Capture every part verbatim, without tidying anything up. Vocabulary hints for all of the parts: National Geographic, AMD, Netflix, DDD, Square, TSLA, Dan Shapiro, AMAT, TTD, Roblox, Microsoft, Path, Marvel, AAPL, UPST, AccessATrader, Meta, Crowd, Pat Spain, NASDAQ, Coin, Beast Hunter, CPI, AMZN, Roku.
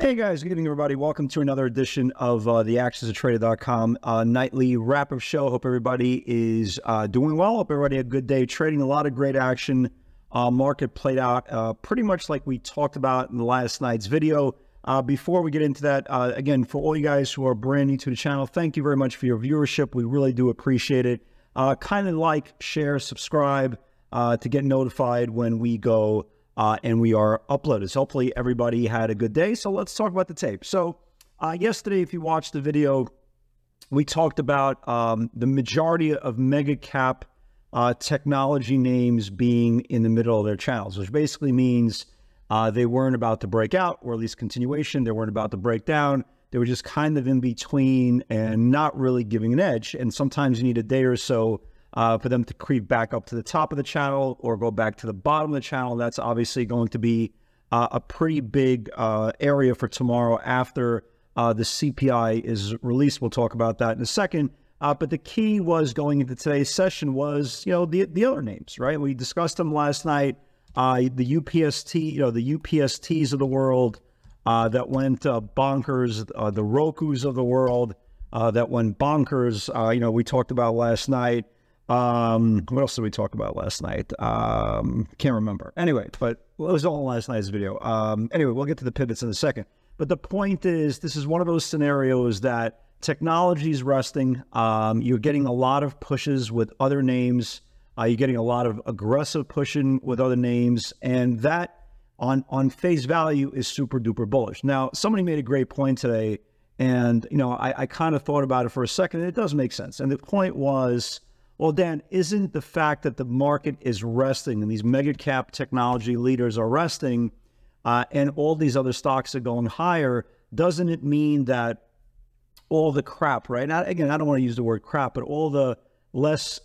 Hey guys, good evening everybody. Welcome to another edition of uh, the access a trader dot com uh, nightly wrap-up show. Hope everybody is uh, doing well. Hope everybody had a good day trading. A lot of great action. Uh, market played out uh, pretty much like we talked about in the last night's video. Uh, before we get into that, uh, again, for all you guys who are brand new to the channel, thank you very much for your viewership. We really do appreciate it. Uh, kind of like, share, subscribe uh, to get notified when we go Uh, and we are uploaded. So hopefully everybody had a good day. So let's talk about the tape. So uh, yesterday, if you watched the video, we talked about um, the majority of mega cap uh, technology names being in the middle of their channels, which basically means uh, they weren't about to break out, or at least continuation. They weren't about to break down. They were just kind of in between and not really giving an edge. And sometimes you need a day or so Uh, for them to creep back up to the top of the channel or go back to the bottom of the channel. That's obviously going to be uh, a pretty big uh, area for tomorrow after uh, the C P I is released. We'll talk about that in a second. Uh, but the key was going into today's session was, you know, the, the other names, right? We discussed them last night. Uh, the U P S T, you know, the U P S Ts of the world uh, that went uh, bonkers, uh, the Rokus of the world uh, that went bonkers. Uh, you know, we talked about last night. Um, what else did we talk about last night? Um, can't remember. Anyway, but well, it was all last night's video. Um, anyway, we'll get to the pivots in a second. But the point is, this is one of those scenarios that technology is resting. Um, you're getting a lot of pushes with other names. Uh, you're getting a lot of aggressive pushing with other names. And that on, on face value is super duper bullish. Now, somebody made a great point today. And, you know, I, I kind of thought about it for a second. And it does make sense. And the point was, well, Dan, isn't the fact that the market is resting and these mega cap technology leaders are resting uh, and all these other stocks are going higher, doesn't it mean that all the crap, right? Now, again, I don't want to use the word crap, but all the less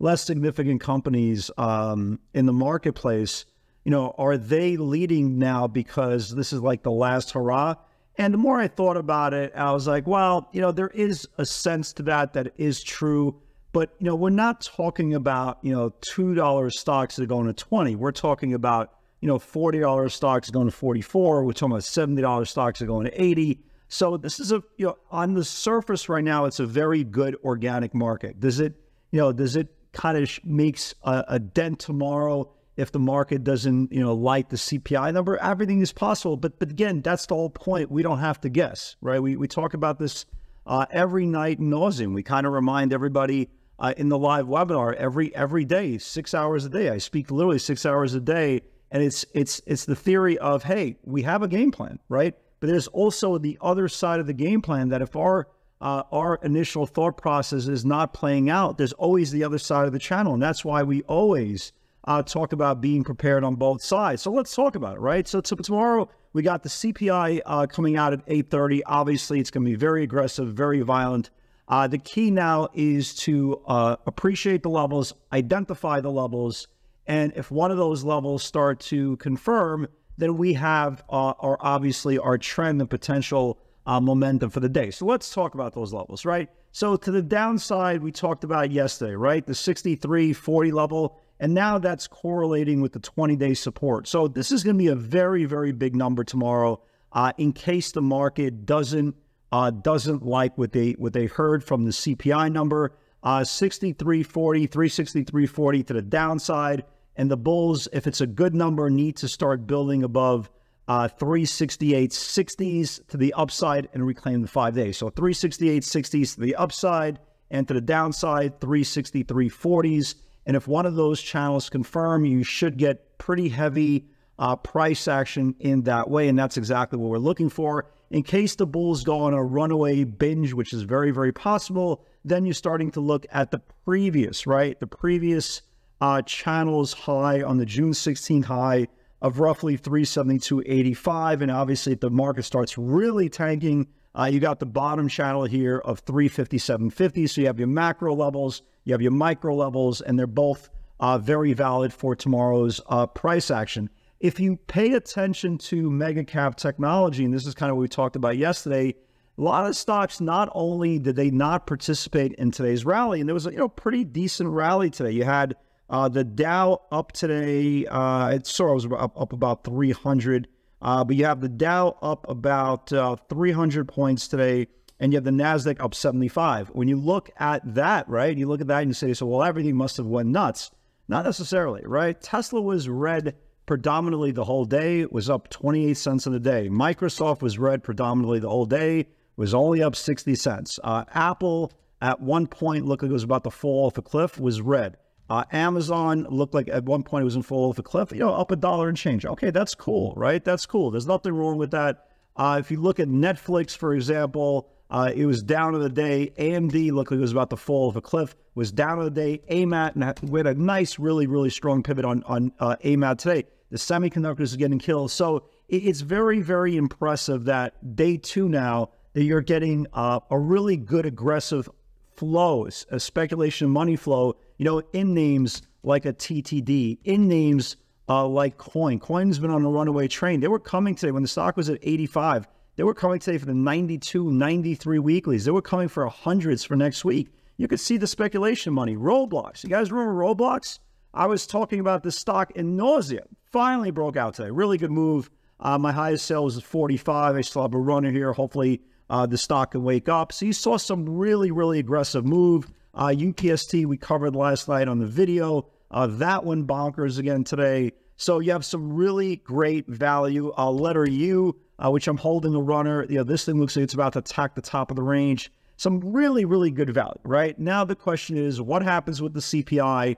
less significant companies um, in the marketplace, you know, are they leading now because this is like the last hurrah? And the more I thought about it, I was like, well, you know, there is a sense to that that is true. But, you know, we're not talking about, you know, two dollar stocks that are going to twenty. We're talking about, you know, forty dollar stocks going to forty-four. We're talking about seventy dollar stocks that are going to eighty. So this is a, you know, on the surface right now, it's a very good organic market. Does it, you know, does it kind of makes a, a dent tomorrow if the market doesn't, you know, like the C P I number? Everything is possible. But, but again, that's the whole point. We don't have to guess, right? We, we talk about this uh, every night nauseam. We kind of remind everybody Uh, in the live webinar every every day, six hours a day. I speak literally six hours a day, and it's it's it's the theory of, hey, we have a game plan, right? But there's also the other side of the game plan that if our uh, our initial thought process is not playing out, there's always the other side of the channel, and that's why we always uh, talk about being prepared on both sides. So let's talk about it, right? So, so tomorrow we got the C P I uh, coming out at eight thirty. Obviously, it's going to be very aggressive, very violent. Uh, the key now is to uh, appreciate the levels, identify the levels, and if one of those levels start to confirm, then we have uh, our obviously our trend and potential uh, momentum for the day. So let's talk about those levels, right? So to the downside, we talked about yesterday, right? The sixty-three forty level, and now that's correlating with the twenty-day support. So this is going to be a very, very big number tomorrow uh, in case the market doesn't Uh, doesn't like what they what they heard from the C P I number. Uh, sixty-three forty, three sixty-three forty to the downside. And the bulls, if it's a good number, need to start building above uh, three sixty-eight sixties to the upside and reclaim the five days. So three sixty-eight sixties to the upside and to the downside, three sixty-three forties. And if one of those channels confirm, you should get pretty heavy uh, price action in that way. And that's exactly what we're looking for. In case the bulls go on a runaway binge, which is very, very possible, then you're starting to look at the previous, right? The previous uh, channel's high on the June sixteenth high of roughly three seventy-two eighty-five. And obviously, if the market starts really tanking, uh, you got the bottom channel here of three fifty-seven fifty. So you have your macro levels, you have your micro levels, and they're both uh, very valid for tomorrow's uh, price action. If you pay attention to mega cap technology, and this is kind of what we talked about yesterday, a lot of stocks, not only did they not participate in today's rally, and there was a you know, pretty decent rally today. You had uh, the Dow up today. Uh, it sort of was up, up about three hundred, uh, but you have the Dow up about uh, three hundred points today, and you have the NASDAQ up seventy-five. When you look at that, right, you look at that and you say, so, well, everything must have went nuts. Not necessarily, right? Tesla was red predominantly the whole day. It was up twenty-eight cents in the day. Microsoft was red predominantly the whole day. Was only up sixty cents. Uh, Apple at one point looked like it was about to fall off a cliff, was red. Uh, Amazon looked like at one point it was in fall off a cliff, you know, up a dollar and change. Okay, that's cool, right? That's cool. There's nothing wrong with that. Uh, if you look at Netflix, for example, uh, it was down in the day. A M D looked like it was about to fall off a cliff, was down in the day. A M A T, and we had a nice, really, really strong pivot on, on uh, A M A T today. The semiconductors are getting killed. So it, it's very, very impressive that day two now, that you're getting uh, a really good aggressive flows, a speculation money flow, you know, in names like a T T D, in names uh, like Coin. Coin's been on a runaway train. They were coming today when the stock was at eighty-five. They were coming today for the ninety-two, ninety-three weeklies. They were coming for hundreds for next week. You could see the speculation money. Roblox. You guys remember Roblox? I was talking about this stock in nausea. Finally broke out today. Really good move. Uh, my highest sale was at forty-five. I still have a runner here. Hopefully, Uh, the stock can wake up. So you saw some really, really aggressive move. Uh, U P S T we covered last night on the video. Uh, that one bonkers again today. So you have some really great value. Uh, letter U, uh, which I'm holding a runner. You know, this thing looks like it's about to attack the top of the range. Some really, really good value, right? Now the question is, what happens with the C P I?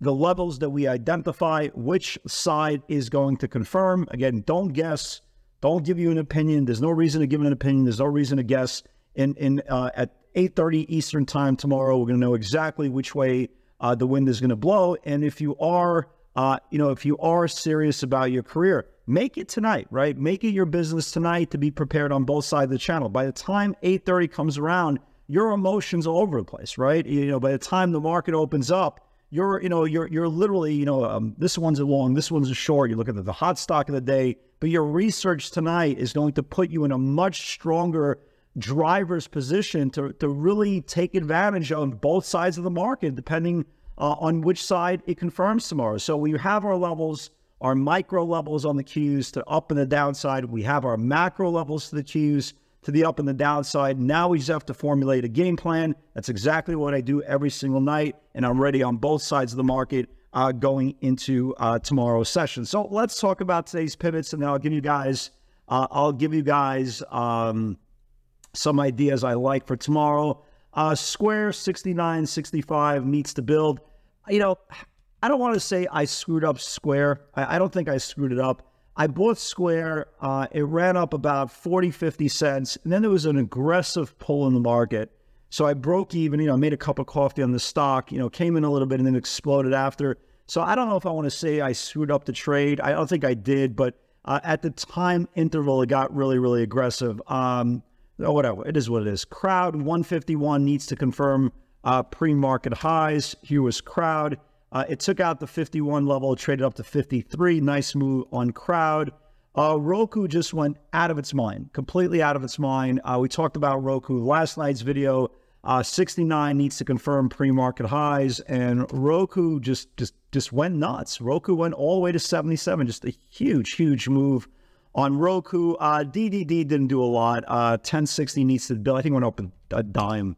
The levels that we identify, which side is going to confirm? Again, don't guess. Don't give you an opinion. There's no reason to give an opinion. There's no reason to guess. In, in, uh, at eight thirty Eastern time tomorrow, we're going to know exactly which way uh, the wind is going to blow. And if you are, uh, you know, if you are serious about your career, make it tonight, right? Make it your business tonight to be prepared on both sides of the channel. By the time eight thirty comes around, your emotions are all over the place, right? You know, by the time the market opens up, You're, you know, you're, you're literally, you know, um, this one's a long, this one's a short. You look at the, the hot stock of the day, but your research tonight is going to put you in a much stronger driver's position to, to really take advantage on both sides of the market, depending uh, on which side it confirms tomorrow. So we have our levels, our micro levels on the cues to up and the downside. We have our macro levels to the cues to the up and the downside. Now we just have to formulate a game plan. That's exactly what I do every single night, and I'm ready on both sides of the market uh, going into uh, tomorrow's session. So let's talk about today's pivots, and then I'll give you guys, uh, I'll give you guys um, some ideas I like for tomorrow. Uh, Square sixty-nine sixty-five needs to build. You know, I don't want to say I screwed up Square. I, I don't think I screwed it up. I bought Square, uh, it ran up about forty, fifty cents, and then there was an aggressive pull in the market. So I broke even, you know, I made a cup of coffee on the stock, you know, came in a little bit and then exploded after. So I don't know if I want to say I screwed up the trade. I don't think I did, but uh, at the time interval, it got really, really aggressive. Um, oh, whatever, it is what it is. Crowd one fifty-one needs to confirm uh, pre-market highs. Here was Crowd. Uh, it took out the fifty-one level, traded up to fifty-three. Nice move on Crowd. Uh, Roku just went out of its mind, completely out of its mind. Uh, we talked about Roku last night's video. Uh, sixty-nine needs to confirm pre-market highs, and Roku just just just went nuts. Roku went all the way to seventy-seven. Just a huge, huge move on Roku. Uh, D D D didn't do a lot. Uh, ten sixty needs to build. I think it went up a dime.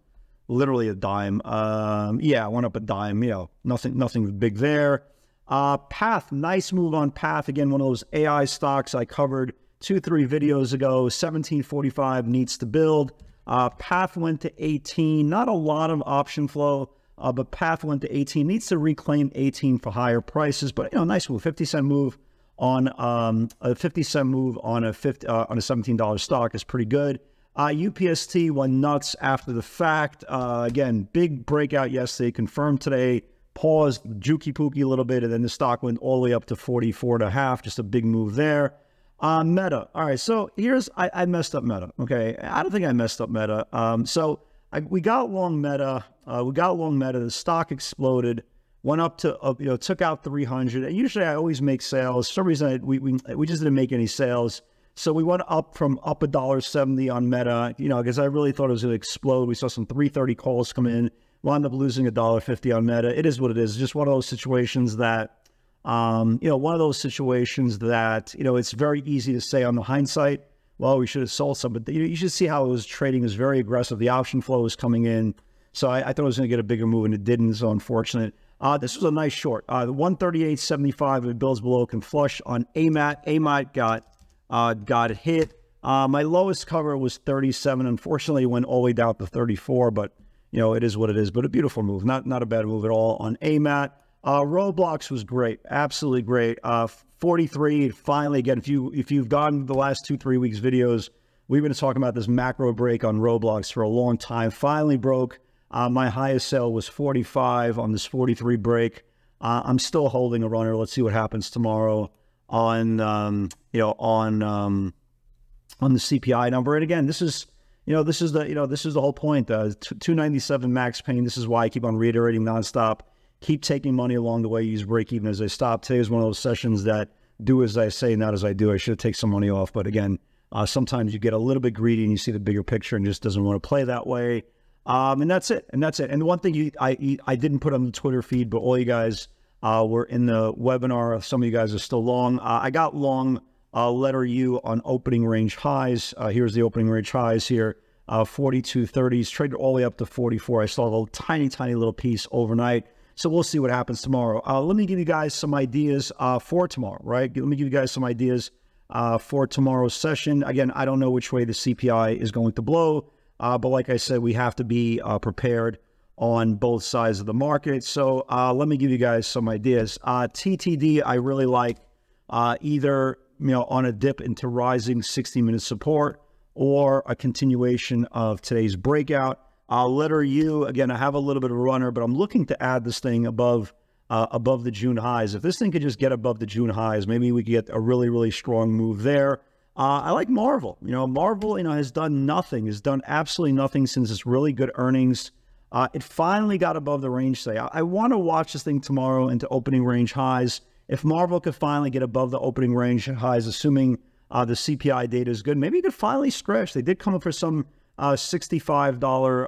Literally a dime. Um, yeah, went up a dime. You know, nothing, nothing big there. Uh, Path, nice move on Path. Again, one of those A I stocks I covered two, three videos ago. seventeen forty-five needs to build. Uh, Path went to eighteen. Not a lot of option flow, uh, but Path went to eighteen. Needs to reclaim eighteen for higher prices. But you know, nice move. fifty cent move on um, a fifty cent move on a fifty, uh, on a seventeen dollar stock is pretty good. Uh, U P S T went nuts after the fact. Uh, again, big breakout yesterday, confirmed today, paused, jukey pooky a little bit, and then the stock went all the way up to forty-four and a half. Just a big move there. Uh, Meta. All right, so here's, I, I messed up Meta, okay? I don't think I messed up Meta. Um, so I, we got long Meta. Uh, we got long Meta. The stock exploded. went up to, uh, you know, took out three hundred. And usually I always make sales. For some reason, I, we, we, we just didn't make any sales. So we went up from up a dollar seventy on Meta, you know, because I really thought it was going to explode. We saw some three thirty calls come in. We'll end up losing a dollar fifty on Meta. It is what it is. It's just one of those situations that, um, you know, one of those situations that, you know, it's very easy to say on the hindsight, well, we should have sold some, but you, you should see how it was trading. It was very aggressive. The option flow was coming in. So I, I thought it was going to get a bigger move, and it didn't, so unfortunate. Uh, this was a nice short. Uh, the one thirty-eight seventy-five, if it builds below, can flush on A M A T. A M A T got, uh, got hit. Uh, my lowest cover was thirty-seven. Unfortunately, it went all the way down to thirty-four, but, you know, it is what it is. But a beautiful move. Not, not a bad move at all on A M A T. Uh, Roblox was great. Absolutely great. Uh, forty-three, finally, again, if, you, if you've gotten the last two, three weeks videos, we've been talking about this macro break on Roblox for a long time. Finally broke. Uh, my highest sell was forty-five on this forty-three break. Uh, I'm still holding a runner. Let's see what happens tomorrow on, um, you know, on, um, on the C P I number. And again, this is, you know, this is the, you know, this is the whole point. Uh, two ninety-seven max pain. This is why I keep on reiterating nonstop. Keep taking money along the way. Use break even as I stop. Today is one of those sessions that do as I say, not as I do. I should take some money off. But again, uh, sometimes you get a little bit greedy and you see the bigger picture and just doesn't want to play that way. Um, and that's it. And that's it. And the one thing you, I, I didn't put on the Twitter feed, but all you guys uh, were in the webinar. Some of you guys are still long. Uh, I got long uh, letter U on opening range highs. Uh, here's the opening range highs here. Uh, forty-two thirties, traded all the way up to forty-four. I saw a little tiny, tiny little piece overnight. So we'll see what happens tomorrow. Uh, let me give you guys some ideas uh, for tomorrow, right? Let me give you guys some ideas uh, for tomorrow's session. Again, I don't know which way the C P I is going to blow. Uh, but like I said, we have to be uh, prepared on both sides of the market. So uh, let me give you guys some ideas. Uh, T T D, I really like uh, either, you know, on a dip into rising sixty minute support or a continuation of today's breakout. Uh, letter U, again, I have a little bit of a runner, but I'm looking to add this thing above, uh, above the June highs. If this thing could just get above the June highs, maybe we could get a really, really strong move there. Uh, I like Marvel. You know, Marvel, you know, has done nothing, has done absolutely nothing since its really good earnings. Uh, it finally got above the range today. I, I want to watch this thing tomorrow into opening range highs. If Marvel could finally get above the opening range highs, assuming uh, the C P I data is good, maybe it could finally stretch. They did come up for some uh, sixty-five dollar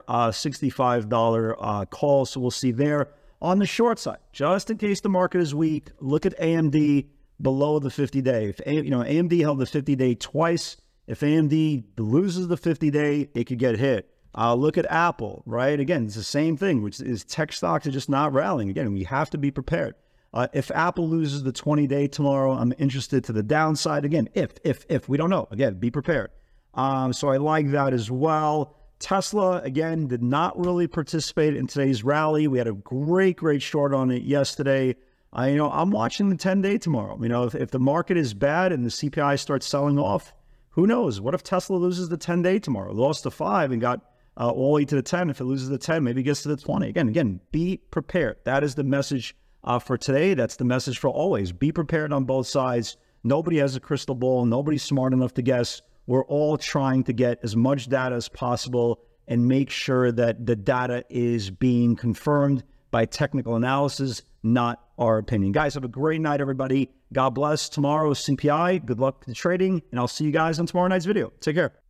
call, so we'll see there. On the short side, just in case the market is weak, look at A M D. Below the fifty day. If, you know, A M D held the fifty day twice. If A M D loses the fifty day, it could get hit. Uh, look at Apple, right? Again, it's the same thing, which is tech stocks are just not rallying. Again, we have to be prepared. Uh, if Apple loses the twenty day tomorrow, I'm interested to the downside. Again, if, if, if, we don't know. Again, be prepared. Um, so I like that as well. Tesla, again, did not really participate in today's rally. We had a great, great short on it yesterday. I, you know, I'm watching the ten day tomorrow. You know, if, if the market is bad and the C P I starts selling off, who knows? What if Tesla loses the ten day tomorrow? Lost the five and got uh, all the way to the ten. If it loses the ten, maybe it gets to the twenty. Again, again, be prepared. That is the message uh, for today. That's the message for always. Be prepared on both sides. Nobody has a crystal ball. Nobody's smart enough to guess. We're all trying to get as much data as possible and make sure that the data is being confirmed by technical analysis, not our opinion. Guys, have a great night, everybody. God bless. Tomorrow's C P I. Good luck to trading, and I'll see you guys on tomorrow night's video. Take care.